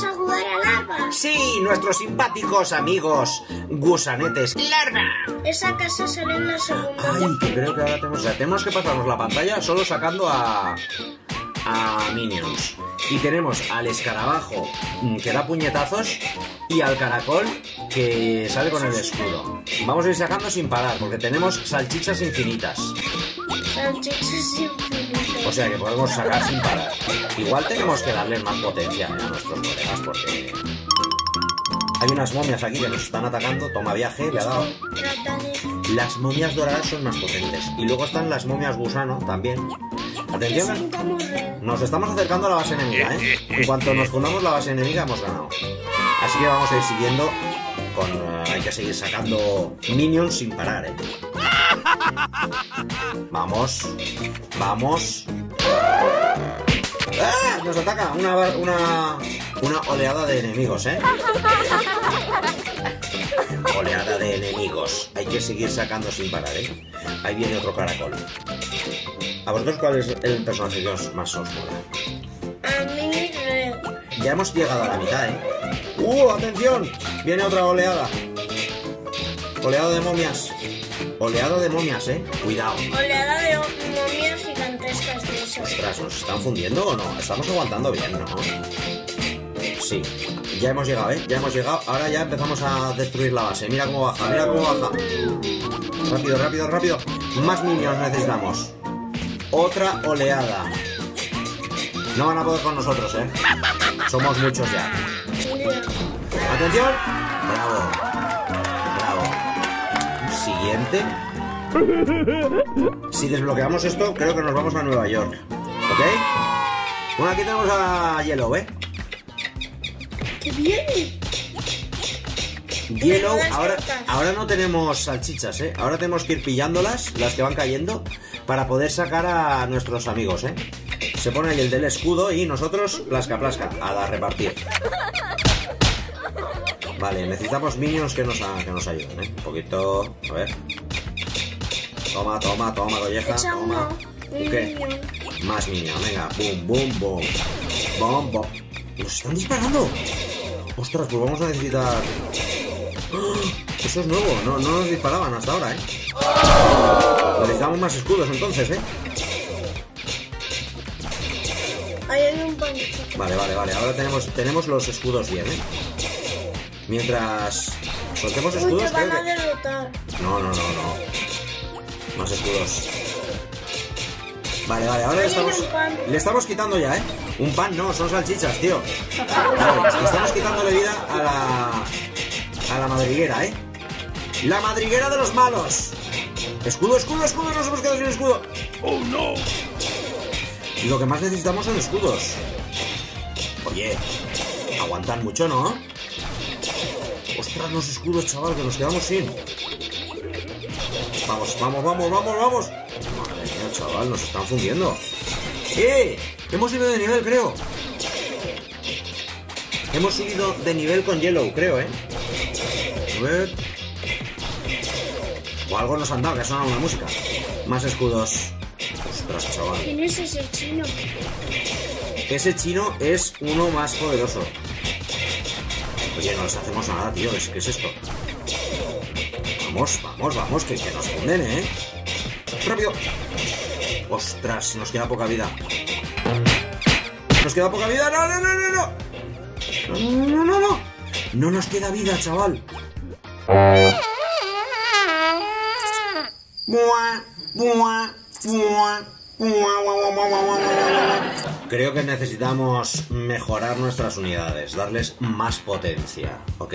vamos a jugar a Larva. Sí, nuestros simpáticos amigos gusanetes. ¡Larva! Esa casa sale en la segunda. Ay, creo que ahora tenemos... O sea, tenemos que pasarnos la pantalla solo sacando a Minions. Y tenemos al escarabajo que da puñetazos y al caracol que sale con el escudo. Vamos a ir sacando sin parar porque tenemos salchichas infinitas. Salchichas infinitas. O sea que podemos sacar sin parar. Igual tenemos que darle más potencia a nuestros colegas porque... Hay unas momias aquí que nos están atacando. Toma viaje, le ha dado. Las momias doradas son más potentes. Y luego están las momias gusano también. Atención, nos estamos acercando a la base enemiga, ¿eh? En cuanto nos fundamos la base enemiga hemos ganado. Así que vamos a ir siguiendo con... hay que seguir sacando minions sin parar, ¿eh? Vamos. Vamos. ¡Ah! Nos ataca una oleada de enemigos, ¿eh? Oleada de enemigos. Hay que seguir sacando sin parar, ¿eh? Ahí viene otro caracol. ¿A vosotros cuál es el personaje que os más os mola? A mí no. Ya hemos llegado a la mitad, ¿eh? ¡Uh! ¡Atención! Viene otra oleada. Oleado de momias. Oleado de momias, ¿eh? Cuidado. Oleada de momias gigantescas de esos. Ostras, ¿nos están fundiendo o no? Estamos aguantando bien, ¿no? Sí. Ya hemos llegado, ¿eh? Ya hemos llegado. Ahora ya empezamos a destruir la base. Mira cómo baja, mira cómo baja. Rápido, rápido, rápido. Más minions necesitamos. Otra oleada. No van a poder con nosotros, ¿eh? Somos muchos ya. ¡Atención! ¡Bravo! ¡Bravo! Siguiente. Si desbloqueamos esto, creo que nos vamos a Nueva York. ¿Ok? Bueno, aquí tenemos a Yellow, ¿eh? ¡Qué bien! Yellow, ahora no tenemos salchichas, ¿eh? Ahora tenemos que ir pillándolas, las que van cayendo, para poder sacar a nuestros amigos, ¿eh? Se pone ahí el del escudo y nosotros las caplasca a la repartir. Vale, necesitamos minions que nos ayuden, ¿eh? Un poquito... A ver. Toma, toma, toma, colleja, toma. ¿Qué? Más minions, venga. Boom, boom, boom. Boom, boom. ¡Nos están disparando! Ostras, pues vamos a necesitar... Eso es nuevo, no nos disparaban hasta ahora, ¿eh? Necesitamos más escudos entonces, ¿eh? Ahí hay un panchito. Vale, vale, vale, ahora tenemos los escudos bien, ¿eh? Mientras soltemos escudos... Uy, te van a derrotar. No. Más escudos. Vale, vale, ahora le estamos quitando ya, ¿eh? Un pan no, son salchichas, tío. Vale, estamos quitándole vida a la madriguera, ¿eh? ¡La madriguera de los malos! ¡Escudo, escudo, escudo! ¡Nos hemos quedado sin escudo! ¡Oh, no! Lo que más necesitamos son escudos. Oye, aguantan mucho, ¿no? ¡Ostras, los escudos, chaval! Que nos quedamos sin... ¡Vamos, vamos, vamos, vamos, vamos! Madre mía, chaval, nos están fundiendo. ¡Eh! Hemos subido de nivel, creo. Hemos subido de nivel con Yellow, creo, ¿eh? A ver... O algo nos han dado, que ha sonado una música. Más escudos. Ostras, chaval. ¿Quién es ese chino? Ese chino es uno más poderoso. Oye, no les hacemos nada, tío. ¿Qué es esto? Vamos, vamos, vamos. Que nos funden, ¿eh? ¡Rápido! Ostras, nos queda poca vida. ¡Nos queda poca vida! ¡No, no, no, no! ¡No, no, no! ¡No, no nos queda vida, chaval! Creo que necesitamos mejorar nuestras unidades, darles más potencia, ¿ok?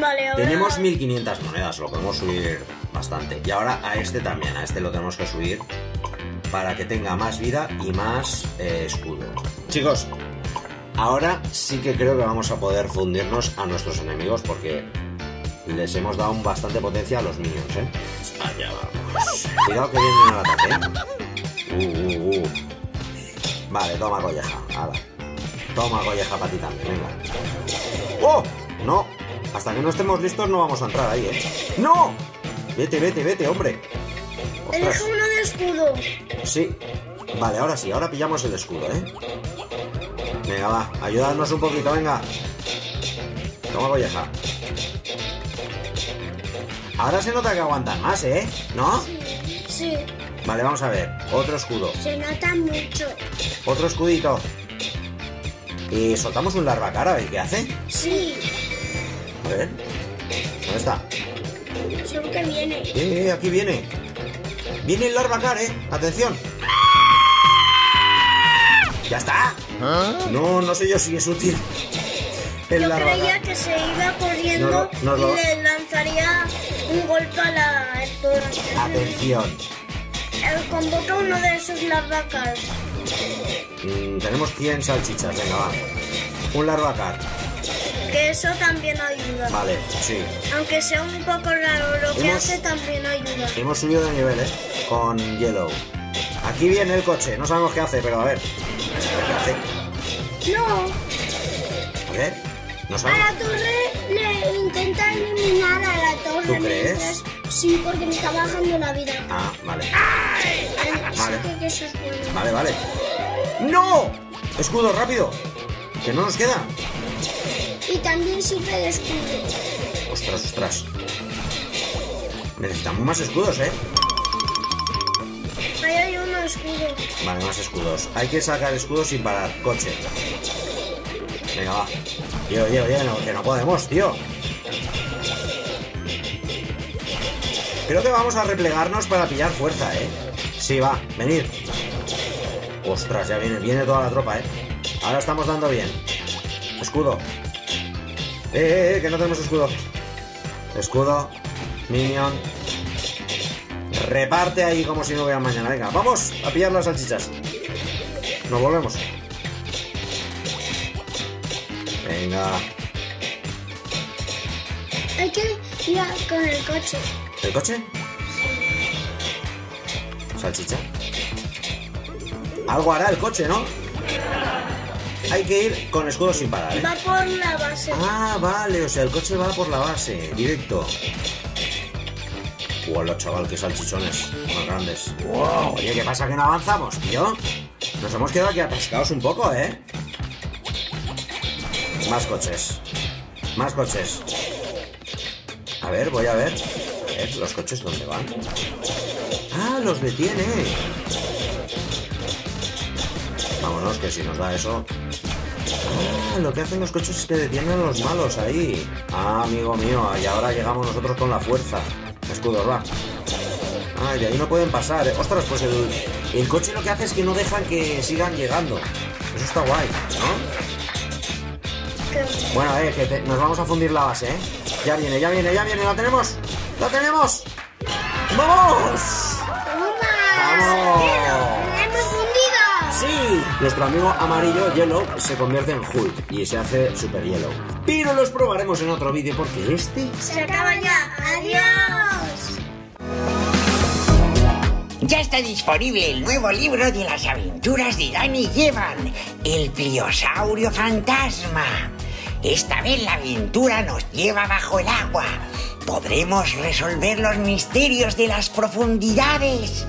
Vale, ahora... Tenemos 1500 monedas, lo podemos subir bastante. Y ahora a este también, a este lo tenemos que subir para que tenga más vida y más escudo. Chicos, ahora sí que creo que vamos a poder fundirnos a nuestros enemigos porque... Les hemos dado bastante potencia a los minions, ¿eh? Allá vamos. Cuidado que vienen al ataque, ¿eh? Vale, toma colleja. Ala. Toma colleja para ti también, venga. ¡Oh! No. Hasta que no estemos listos no vamos a entrar ahí, ¿eh? ¡No! Vete, vete, vete, hombre. ¡Ostras! Elige uno de escudo. Sí. Vale, ahora sí. Ahora pillamos el escudo, ¿eh? Venga, va, ayudarnos un poquito, venga. Toma colleja. Ahora se nota que aguantan más, ¿eh? ¿No? Sí. Vale, vamos a ver. Otro escudo. Se nota mucho. Otro escudito. Y soltamos un larva cara, a ver qué hace. Sí. A ver. ¿Dónde está? Seguro que viene. Aquí viene. Viene el larva cara, ¿eh? Atención. ¡Ya está! ¿Ah? No, no sé yo si es útil. El yo larva creía cara. Que se iba corriendo no. Y le lanzaría un golpe a la estora. Atención. Convoca uno de esos larvacar. Tenemos 100 salchichas, venga, va. Un larvacar. Que eso también ayuda. Vale, sí. Aunque sea un poco raro, lo que hace también ayuda. Hemos subido de nivel, ¿eh? Con Yellow. Aquí viene el coche, no sabemos qué hace, pero a ver. ¿Qué hace? No. A ver, no sabemos. A la torre le intenta eliminar a la torre. ¿Tú crees? Mientras... Sí, porque me está bajando la vida. Ah, vale. Ay, vale. Sí que eso es bueno. Vale, vale. ¡No! Escudo, rápido. Que no nos queda. Y también sirve de escudo. Ostras, ostras. Necesitamos más escudos, ¿eh? Ahí hay uno escudo. Vale, más escudos. Hay que sacar escudos sin parar. Coche. Venga, va. Tío, que no podemos, tío. Creo que vamos a replegarnos para pillar fuerza, ¿eh? Sí, va, venid. Ostras, ya viene toda la tropa, ¿eh? Ahora estamos dando bien. Escudo. Que no tenemos escudo. Escudo. Minion. Reparte ahí como si no hubiera mañana. Venga, vamos a pillar las salchichas. Nos volvemos. Venga. Hay que ir con el coche. ¿El coche? Salchicha. Algo hará el coche, ¿no? Hay que ir con escudo sin parar, ¿eh? Va por la base. Ah, vale, o sea, el coche va por la base, directo. Hola, chaval, qué salchichones más grandes. Wow. Oye, ¿qué pasa que no avanzamos, tío? Nos hemos quedado aquí atascados un poco, ¿eh? Más coches. Más coches. A ver, voy a ver. ¿Los coches dónde van? ¡Ah, los detiene! Vámonos, que si nos da eso... ¡Ah, lo que hacen los coches es que detienen a los malos ahí! ¡Ah, amigo mío! Y ahora llegamos nosotros con la fuerza. Escudos, va. ¡Ah, de ahí no pueden pasar! ¡Ostras, pues el coche lo que hace es que no dejan que sigan llegando! Eso está guay, ¿no? Bueno, que nos vamos a fundir la base, ¿eh? ¡Ya viene! ¡La tenemos! ¡La tenemos! ¡Vamos! ¡Vamos! ¡Hemos hundido! ¡Sí! Nuestro amigo amarillo, Yellow, se convierte en Hulk y se hace Super Yellow. Pero los probaremos en otro vídeo porque este... ¡Se acaba ya! ¡Adiós! Ya está disponible el nuevo libro de las aventuras de Dani y Evan, El Pliosaurio Fantasma. Esta vez la aventura nos lleva bajo el agua. Podremos resolver los misterios de las profundidades.